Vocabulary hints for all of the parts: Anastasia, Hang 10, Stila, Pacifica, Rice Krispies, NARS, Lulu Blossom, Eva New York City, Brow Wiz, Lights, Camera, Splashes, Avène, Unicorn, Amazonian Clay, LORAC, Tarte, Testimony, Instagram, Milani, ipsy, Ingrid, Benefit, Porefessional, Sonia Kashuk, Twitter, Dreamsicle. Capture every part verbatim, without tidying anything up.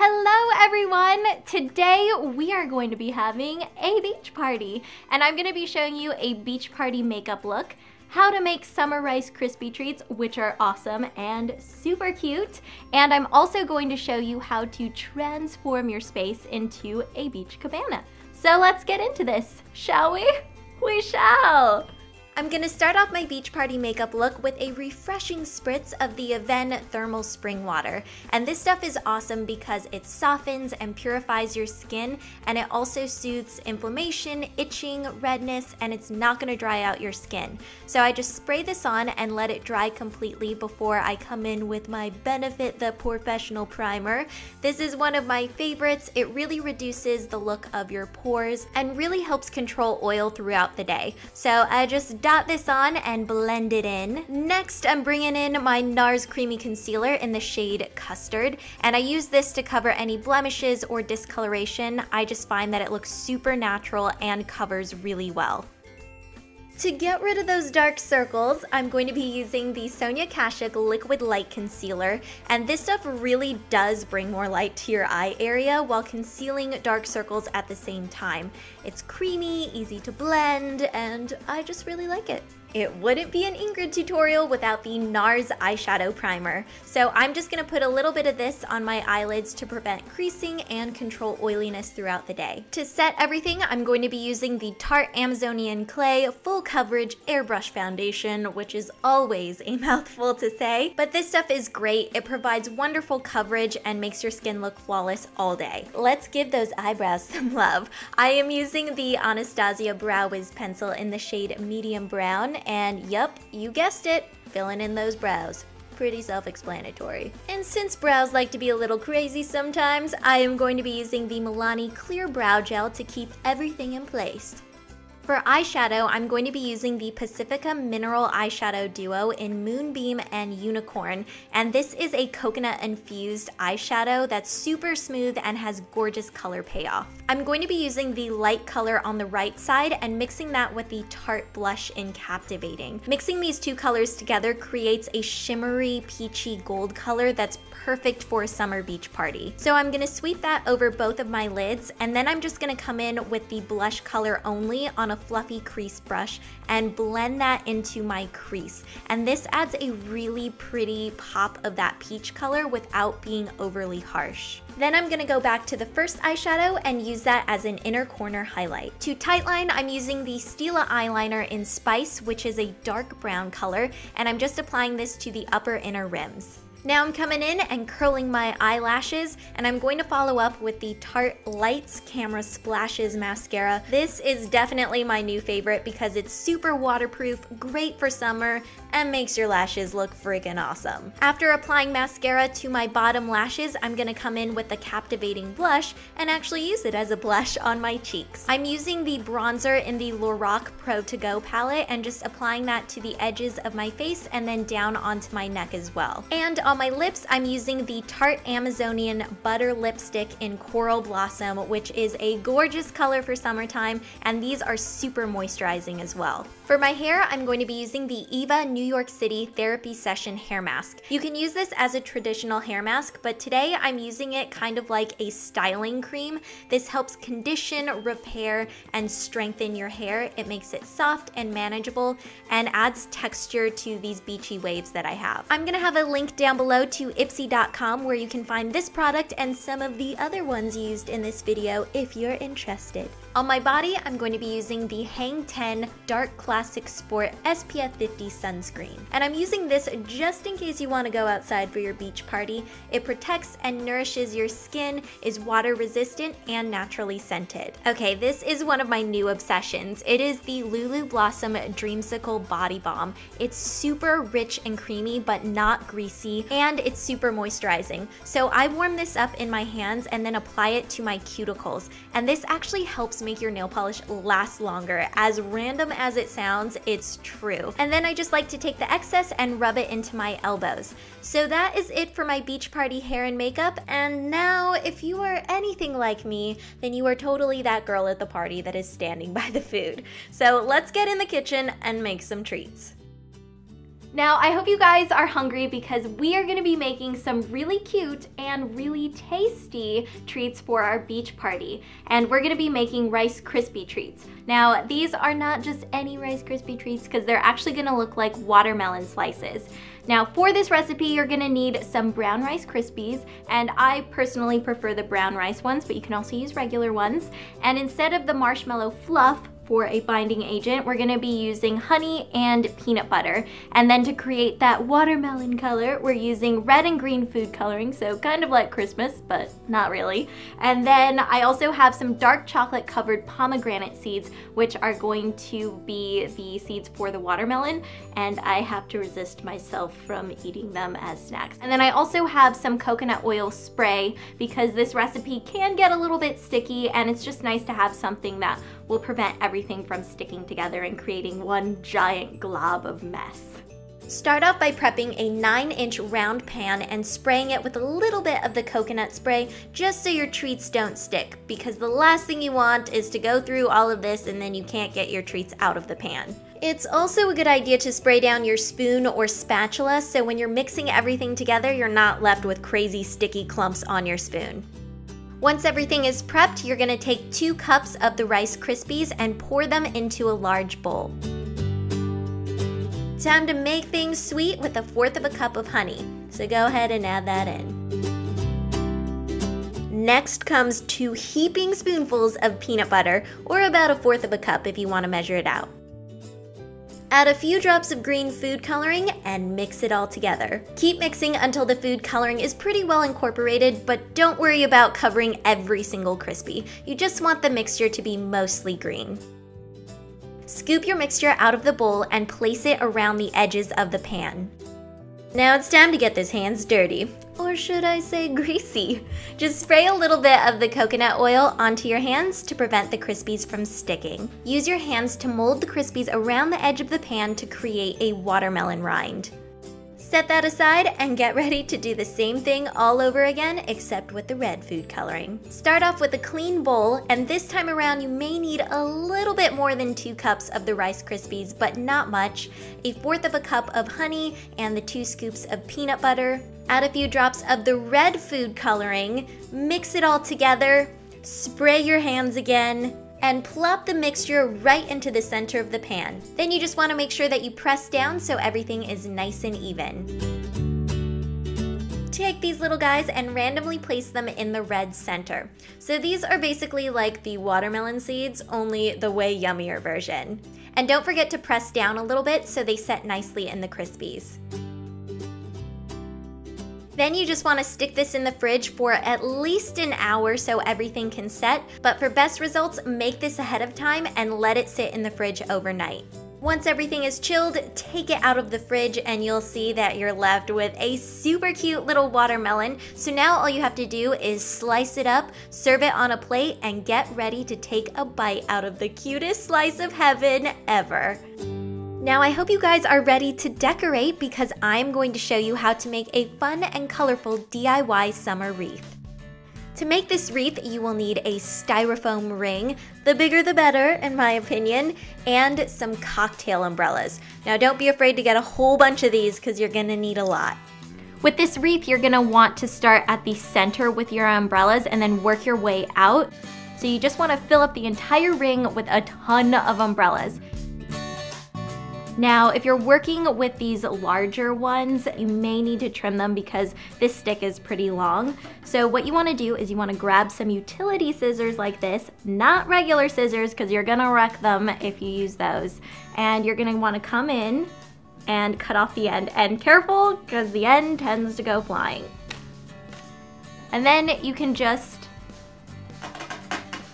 Hello everyone! Today we are going to be having a beach party and I'm going to be showing you a beach party makeup look, how to make summer Rice Krispie treats, which are awesome and super cute, and I'm also going to show you how to transform your space into a beach cabana. So let's get into this, shall we? We shall! I'm gonna start off my beach party makeup look with a refreshing spritz of the Avène Thermal Spring Water. And this stuff is awesome because it softens and purifies your skin, and it also soothes inflammation, itching, redness, and it's not gonna dry out your skin. So I just spray this on and let it dry completely before I come in with my Benefit the Porefessional Primer. This is one of my favorites. It really reduces the look of your pores and really helps control oil throughout the day. So I just dot this on and blend it in. Next, I'm bringing in my NARS Creamy Concealer in the shade Custard, and I use this to cover any blemishes or discoloration. I just find that it looks super natural and covers really well. To get rid of those dark circles, I'm going to be using the Sonia Kashuk Liquid Light Concealer, and this stuff really does bring more light to your eye area while concealing dark circles at the same time. It's creamy, easy to blend, and I just really like it. It wouldn't be an Ingrid tutorial without the NARS eyeshadow primer. So I'm just gonna put a little bit of this on my eyelids to prevent creasing and control oiliness throughout the day. To set everything, I'm going to be using the Tarte Amazonian Clay Full Coverage Airbrush Foundation, which is always a mouthful to say, but this stuff is great. It provides wonderful coverage and makes your skin look flawless all day. Let's give those eyebrows some love. I am using the Anastasia Brow Wiz pencil in the shade Medium Brown, and yep, you guessed it, filling in those brows. Pretty self-explanatory. And since brows like to be a little crazy sometimes, I am going to be using the Milani Clear Brow Gel to keep everything in place. For eyeshadow, I'm going to be using the Pacifica Mineral Eyeshadow Duo in Moonbeam and Unicorn, and this is a coconut-infused eyeshadow that's super smooth and has gorgeous color payoff. I'm going to be using the light color on the right side and mixing that with the Tarte Blush in Captivating. Mixing these two colors together creates a shimmery, peachy gold color that's perfect for a summer beach party. So I'm going to sweep that over both of my lids, and then I'm just going to come in with the blush color only on a fluffy crease brush and blend that into my crease, and this adds a really pretty pop of that peach color without being overly harsh. Then I'm going to go back to the first eyeshadow and use that as an inner corner highlight. To tightline, I'm using the Stila eyeliner in Spice, which is a dark brown color, and I'm just applying this to the upper inner rims. Now I'm coming in and curling my eyelashes, and I'm going to follow up with the Tarte Lights, Camera, Splashes mascara. This is definitely my new favorite because it's super waterproof, great for summer, and makes your lashes look freaking awesome. After applying mascara to my bottom lashes, I'm gonna come in with the Captivating blush and actually use it as a blush on my cheeks. I'm using the bronzer in the Lorac Pro To Go palette and just applying that to the edges of my face and then down onto my neck as well. And on my lips, I'm using the Tarte Amazonian Butter Lipstick in Coral Blossom, which is a gorgeous color for summertime, and these are super moisturizing as well. For my hair, I'm going to be using the Eva New York City Therapy Session Hair Mask. You can use this as a traditional hair mask, but today I'm using it kind of like a styling cream. This helps condition, repair, and strengthen your hair. It makes it soft and manageable and adds texture to these beachy waves that I have. I'm gonna have a link down below to ipsy dot com where you can find this product and some of the other ones used in this video if you're interested. On my body, I'm going to be using the Hang ten Dark Classic Sport S P F fifty sunscreen. And I'm using this just in case you want to go outside for your beach party. It protects and nourishes your skin, is water resistant, and naturally scented. Okay, this is one of my new obsessions. It is the Lulu Blossom Dreamsicle Body Balm. It's super rich and creamy but not greasy, and it's super moisturizing. So I warm this up in my hands and then apply it to my cuticles. And this actually helps make your nail polish last longer. As random as it sounds, it's true. And then I just like to take the excess and rub it into my elbows. So that is it for my beach party hair and makeup. And now, if you are anything like me, then you are totally that girl at the party that is standing by the food. So let's get in the kitchen and make some treats. Now, I hope you guys are hungry because we are gonna be making some really cute and really tasty treats for our beach party. And we're gonna be making Rice Krispie treats. Now, these are not just any Rice Krispie treats because they're actually gonna look like watermelon slices. Now, for this recipe, you're gonna need some brown Rice Krispies, and I personally prefer the brown rice ones, but you can also use regular ones. And instead of the marshmallow fluff, for a binding agent, we're gonna be using honey and peanut butter. And then to create that watermelon color, we're using red and green food coloring, so kind of like Christmas, but not really. And then I also have some dark chocolate covered pomegranate seeds, which are going to be the seeds for the watermelon, and I have to resist myself from eating them as snacks. And then I also have some coconut oil spray, because this recipe can get a little bit sticky, and it's just nice to have something that will prevent everything from sticking together and creating one giant glob of mess. Start off by prepping a nine inch round pan and spraying it with a little bit of the coconut spray just so your treats don't stick, because the last thing you want is to go through all of this and then you can't get your treats out of the pan. It's also a good idea to spray down your spoon or spatula so when you're mixing everything together you're not left with crazy sticky clumps on your spoon. Once everything is prepped, you're gonna take two cups of the Rice Krispies and pour them into a large bowl. Time to make things sweet with a fourth of a cup of honey, so go ahead and add that in. Next comes two heaping spoonfuls of peanut butter, or about a fourth of a cup if you wanna measure it out. Add a few drops of green food coloring and mix it all together. Keep mixing until the food coloring is pretty well incorporated, but don't worry about covering every single Krispie. You just want the mixture to be mostly green. Scoop your mixture out of the bowl and place it around the edges of the pan. Now it's time to get those hands dirty, or should I say greasy. Just spray a little bit of the coconut oil onto your hands to prevent the Krispies from sticking. Use your hands to mold the Krispies around the edge of the pan to create a watermelon rind. Set that aside and get ready to do the same thing all over again, except with the red food coloring. Start off with a clean bowl, and this time around you may need a little bit more than two cups of the Rice Krispies, but not much. A fourth of a cup of honey and the two scoops of peanut butter. Add a few drops of the red food coloring, mix it all together, spray your hands again, and plop the mixture right into the center of the pan. Then you just want to make sure that you press down so everything is nice and even. Take these little guys and randomly place them in the red center. So these are basically like the watermelon seeds, only the way yummier version. And don't forget to press down a little bit so they set nicely in the Krispies. Then you just want to stick this in the fridge for at least an hour so everything can set, but for best results, make this ahead of time and let it sit in the fridge overnight. Once everything is chilled, take it out of the fridge and you'll see that you're left with a super cute little watermelon. So now all you have to do is slice it up, serve it on a plate, and get ready to take a bite out of the cutest slice of heaven ever. Now I hope you guys are ready to decorate because I'm going to show you how to make a fun and colorful D I Y summer wreath. To make this wreath, you will need a styrofoam ring, the bigger the better in my opinion, and some cocktail umbrellas. Now don't be afraid to get a whole bunch of these because you're gonna need a lot. With this wreath, you're gonna want to start at the center with your umbrellas and then work your way out. So you just wanna fill up the entire ring with a ton of umbrellas. Now, if you're working with these larger ones, you may need to trim them because this stick is pretty long. So what you wanna do is you wanna grab some utility scissors like this, not regular scissors, because you're gonna wreck them if you use those. And you're gonna wanna come in and cut off the end. And careful, because the end tends to go flying. And then you can just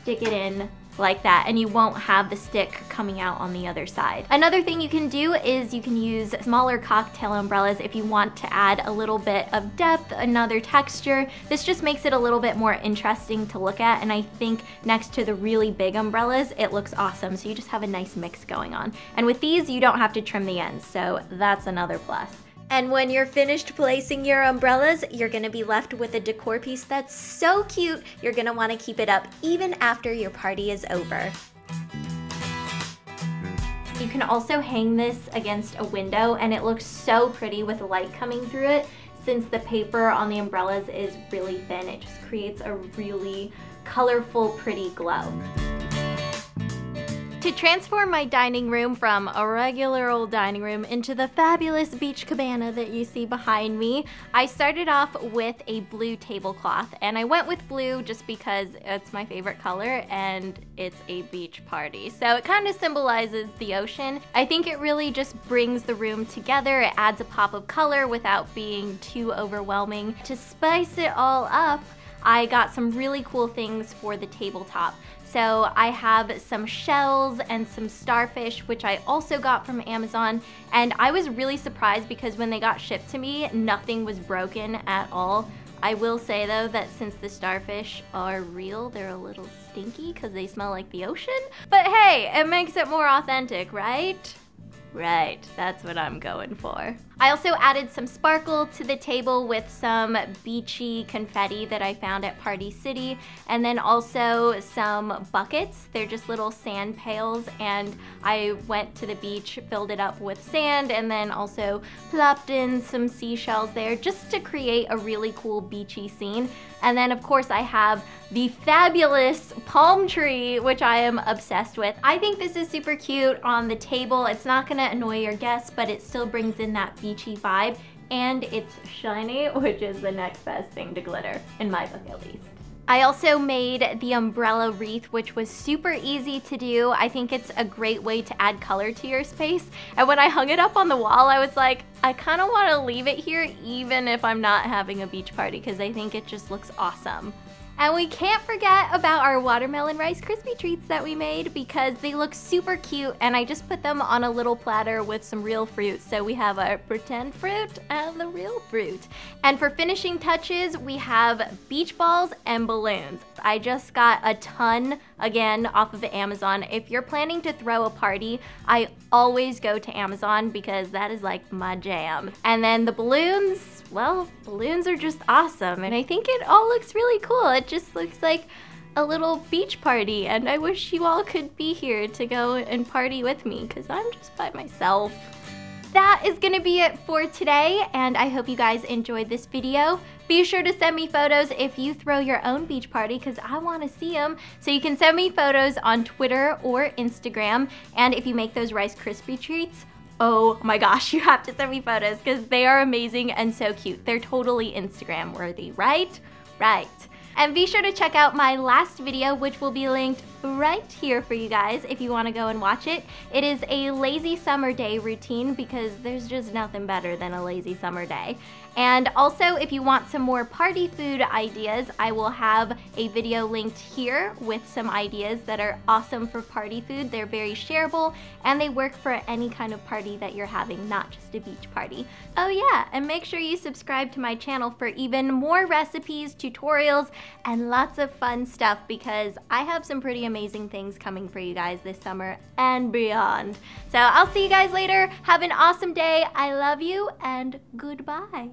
stick it in like that, and you won't have the stick coming out on the other side. Another thing you can do is you can use smaller cocktail umbrellas if you want to add a little bit of depth, another texture. This just makes it a little bit more interesting to look at, and I think next to the really big umbrellas, it looks awesome. So you just have a nice mix going on. And with these, you don't have to trim the ends, so that's another plus. And when you're finished placing your umbrellas, you're gonna be left with a decor piece that's so cute, you're gonna wanna keep it up even after your party is over. You can also hang this against a window and it looks so pretty with light coming through it. Since the paper on the umbrellas is really thin, it just creates a really colorful, pretty glow. To transform my dining room from a regular old dining room into the fabulous beach cabana that you see behind me, I started off with a blue tablecloth, and I went with blue just because it's my favorite color and it's a beach party. So it kind of symbolizes the ocean. I think it really just brings the room together. It adds a pop of color without being too overwhelming. To spice it all up, I got some really cool things for the tabletop. So I have some shells and some starfish, which I also got from Amazon. And I was really surprised because when they got shipped to me, nothing was broken at all. I will say though that since the starfish are real, they're a little stinky because they smell like the ocean. But hey, it makes it more authentic, right? Right, that's what I'm going for. I also added some sparkle to the table with some beachy confetti that I found at Party City, and then also some buckets. They're just little sand pails, and I went to the beach, filled it up with sand, and then also plopped in some seashells there just to create a really cool beachy scene. And then of course I have the fabulous palm tree, which I am obsessed with. I think this is super cute on the table. It's not gonna annoy your guests, but it still brings in that beachy vibe, and it's shiny, which is the next best thing to glitter, in my book at least. I also made the umbrella wreath, which was super easy to do. I think it's a great way to add color to your space. And when I hung it up on the wall, I was like, I kind of want to leave it here even if I'm not having a beach party because I think it just looks awesome. And we can't forget about our watermelon Rice Krispie treats that we made because they look super cute, and I just put them on a little platter with some real fruit. So we have our pretend fruit and the real fruit. And for finishing touches, we have beach balls and balloons. I just got a ton, again, off of Amazon. If you're planning to throw a party, I always go to Amazon because that is like my jam. And then the balloons, well, balloons are just awesome. And I think it all looks really cool. It just looks like a little beach party, and I wish you all could be here to go and party with me because I'm just by myself. That is gonna be it for today, and I hope you guys enjoyed this video. Be sure to send me photos if you throw your own beach party because I wanna see them. So you can send me photos on Twitter or Instagram, and if you make those Rice Krispie treats, oh my gosh, you have to send me photos because they are amazing and so cute. They're totally Instagram worthy, right? Right. And be sure to check out my last video, which will be linked right here for you guys if you want to go and watch it. It is a lazy summer day routine because there's just nothing better than a lazy summer day. And also, if you want some more party food ideas, I will have a video linked here with some ideas that are awesome for party food. They're very shareable and they work for any kind of party that you're having, not just a beach party. Oh yeah, and make sure you subscribe to my channel for even more recipes, tutorials, and lots of fun stuff because I have some pretty amazing things coming for you guys this summer and beyond. So I'll see you guys later. Have an awesome day. I love you, and goodbye.